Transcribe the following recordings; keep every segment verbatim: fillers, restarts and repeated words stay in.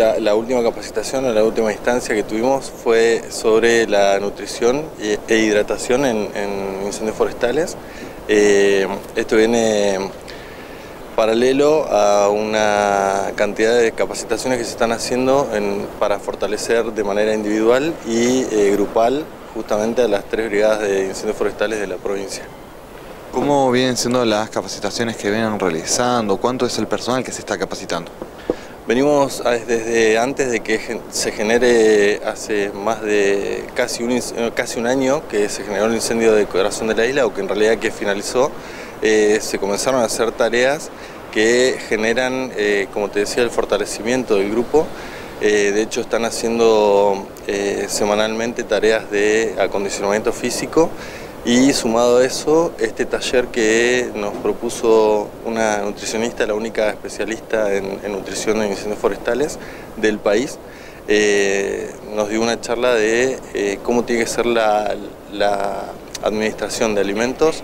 La, la última capacitación, o la última instancia que tuvimos, fue sobre la nutrición e hidratación en, en incendios forestales. Eh, esto viene paralelo a una cantidad de capacitaciones que se están haciendo en, para fortalecer de manera individual y eh, grupal justamente a las tres brigadas de incendios forestales de la provincia. ¿Cómo vienen siendo las capacitaciones que vienen realizando? ¿Cuánto es el personal que se está capacitando? Venimos desde antes de que se genere, hace más de casi un, casi un año que se generó el incendio de Corazón de la Isla, o que en realidad que finalizó, eh, se comenzaron a hacer tareas que generan, eh, como te decía, el fortalecimiento del grupo. Eh, de hecho, están haciendo eh, semanalmente tareas de acondicionamiento físico, y sumado a eso, este taller que nos propuso una nutricionista, la única especialista en, en nutrición de incendios forestales del país, eh, nos dio una charla de eh, cómo tiene que ser la, la administración de alimentos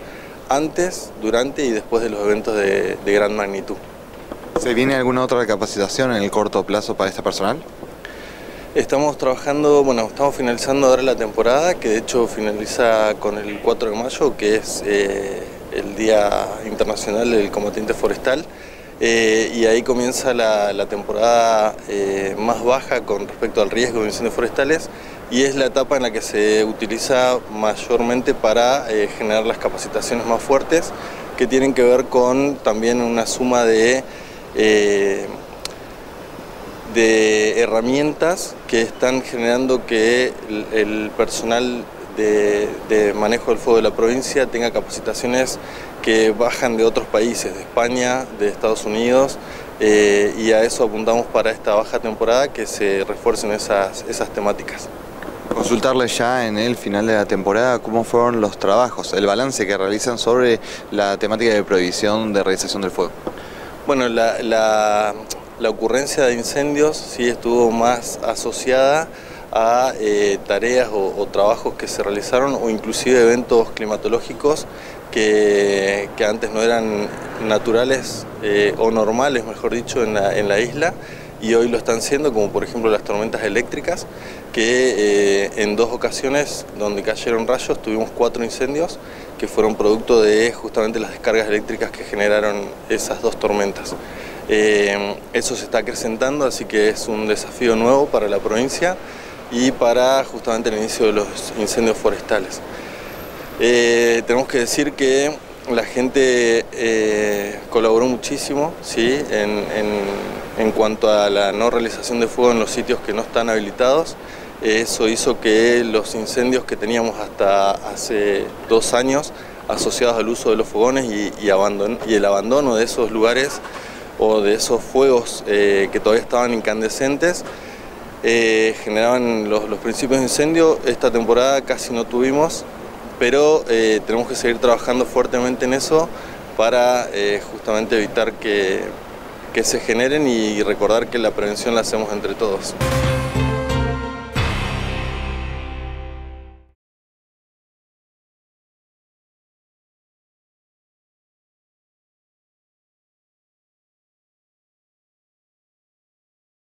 antes, durante y después de los eventos de, de gran magnitud. ¿Se viene alguna otra capacitación en el corto plazo para este personal? Estamos trabajando, bueno, estamos finalizando ahora la temporada, que de hecho finaliza con el cuatro de mayo, que es eh, el Día Internacional del Combatiente Forestal, eh, y ahí comienza la, la temporada eh, más baja con respecto al riesgo de incendios forestales, y es la etapa en la que se utiliza mayormente para eh, generar las capacitaciones más fuertes, que tienen que ver con también una suma de... Eh, de herramientas que están generando que el, el personal de, de manejo del fuego de la provincia tenga capacitaciones que bajan de otros países, de España, de Estados Unidos, eh, y a eso apuntamos para esta baja temporada, que se refuercen esas, esas temáticas. Consultarle ya en el final de la temporada cómo fueron los trabajos, el balance que realizan sobre la temática de prohibición de realización del fuego. Bueno, la... la... La ocurrencia de incendios sí estuvo más asociada a eh, tareas o, o trabajos que se realizaron, o inclusive eventos climatológicos que, que antes no eran naturales eh, o normales, mejor dicho, en la, en la isla, y hoy lo están siendo, como por ejemplo las tormentas eléctricas, que eh, en dos ocasiones donde cayeron rayos tuvimos cuatro incendios que fueron producto de justamente las descargas eléctricas que generaron esas dos tormentas. Eh, eso se está acrecentando, así que es un desafío nuevo para la provincia y para justamente el inicio de los incendios forestales. Eh, tenemos que decir que la gente eh, colaboró muchísimo, ¿sí? en, en, en cuanto a la no realización de fuego en los sitios que no están habilitados. Eso hizo que los incendios que teníamos hasta hace dos años asociados al uso de los fogones y, y, abandono, y el abandono de esos lugares o de esos fuegos eh, que todavía estaban incandescentes, eh, generaban los, los principios de incendio. Esta temporada casi no tuvimos, pero eh, tenemos que seguir trabajando fuertemente en eso para eh, justamente evitar que, que se generen, y recordar que la prevención la hacemos entre todos.